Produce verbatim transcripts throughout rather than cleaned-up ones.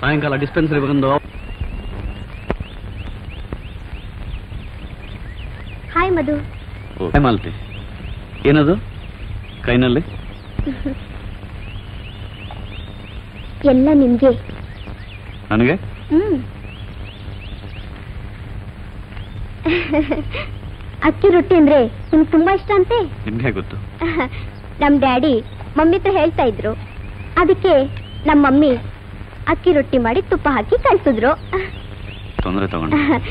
ಸಾಯಂಕಾಲ ಡಿಸ್ಪೆನ್ಸರಿ ಬಂದು. Hi Madhu. Hi Malti. ಏನದು ಕೈನಲ್ಲಿ? ಎಲ್ಲ ನಿಮಗೆ. ನನಗೆ? ಹ್ಮ್. ಅಕ್ಕಿ ರೊಟ್ಟಿ ಅಂದ್ರೆ ನಿಮ್ಗೆ ತುಂಬಾ ಇಷ್ಟ ಅಂತೆ? ನಿಮ್ಗೆ ಗೊತ್ತು? ನಮ್ ಡ್ಯಾಡಿ ಮಮ್ಮಿ ಹತ್ರ ಹೇಳ್ತಾ ಇದ್ರು, ಅದಕ್ಕೆ ನಮ್ಮ ಮಮ್ಮಿ ಅಕ್ಕಿ ರೊಟ್ಟಿ ಮಾಡಿ ತುಪ್ಪ ಹಾಕಿ ಕಳ್ಸಿದ್ರು.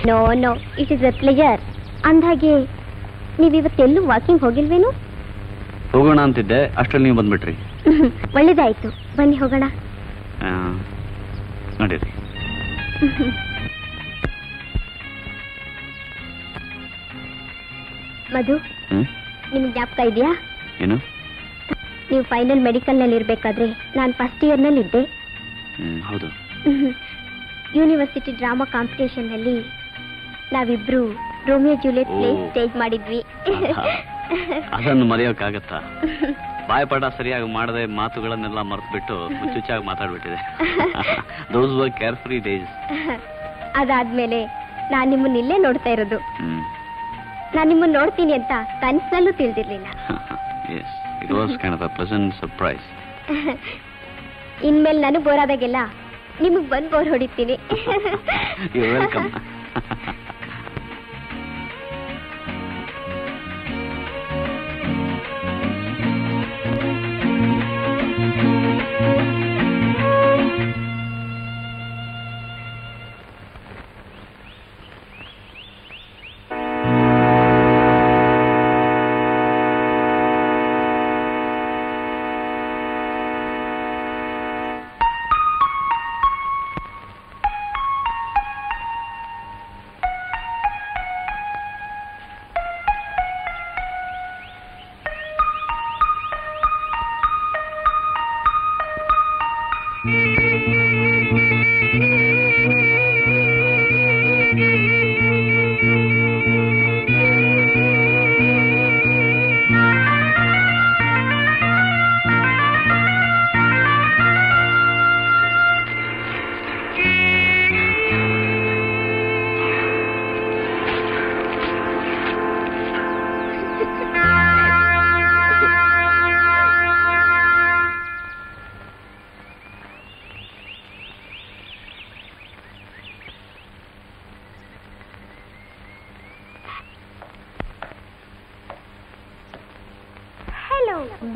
No no, it is a pleasure. ಅಂದಾಗೆ ನೀವಿವತ್ತೆಲ್ಲೂ ವಾಕಿಂಗ್ ಹೋಗಿಲ್ವೇನು? ಹೋಗೋಣ ಅಂತಿದ್ದೆ, ಅಷ್ಟರಲ್ಲಿ ನೀವು ಬಂದ್ಬಿಟ್ರಿ. ಒಳ್ಳೇದಾಯ್ತು, ಬನ್ನಿ ಹೋಗೋಣ. ನಡೀರಿ. ಮಧು, ನಿಮ್ಗೆ ಜ್ಞಾಪಕ ಇದೆಯಾ? ಏನು? ನೀವು ಫೈನಲ್ ಮೆಡಿಕಲ್ ನಲ್ಲಿ ಇರ್ಬೇಕಾದ್ರೆ ನಾನು ಫಸ್ಟ್ ಇಯರ್ ನಲ್ಲಿ ಇದ್ದೆ. ಹೌದು. ಯೂನಿವರ್ಸಿಟಿ ಡ್ರಾಮಾ ಕಾಂಪಿಟೇಷನ್ ನಲ್ಲಿ ನಾವಿಬ್ರು ರೋಮಿಯೋ ಜೂಲಿಯಟ್ ಪ್ಲೇ ಸ್ಟೇಜ್ ಮಾಡಿದ್ವಿ. ಅದನ್ನು ಮರೆಯೋಕ್ಕಾಗತ್ತಾ? ಬಾಯ್ಪಾಠ ಸರಿಯಾಗಿ ಮಾಡದೆ ಮಾತುಗಳನ್ನೆಲ್ಲ ಮರೆತು ಬಿಟ್ಟು ಮುಚ್ಚುಚ್ಚಾಗಿ ಮಾತಾಡ್ಬಿಟ್ಟಿದೆ. Those were carefree days. ಅದಾದ್ಮೇಲೆ ನಾನು ನಿಮ್ಮನ್ನ ಇಲ್ಲೇ ನೋಡ್ತಾ ಇರೋದು. ನಾನು ನಿಮ್ಮನ್ನ ನೋಡ್ತೀನಿ ಅಂತ ಕನಸಲ್ಲೂ ತಿಳಿದಿರ್ಲಿಲ್ಲ. Yes, it was kind of a pleasant surprise. ಇನ್ಮೇಲೆ ನಾನು ಬೋರ್ ಆದಾಗೆಲ್ಲ ನಿಮಗೆ ಬಂದು ಬೋರ್ ಹೊಡಿತೀನಿ. You're welcome.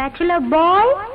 Bachelor boy?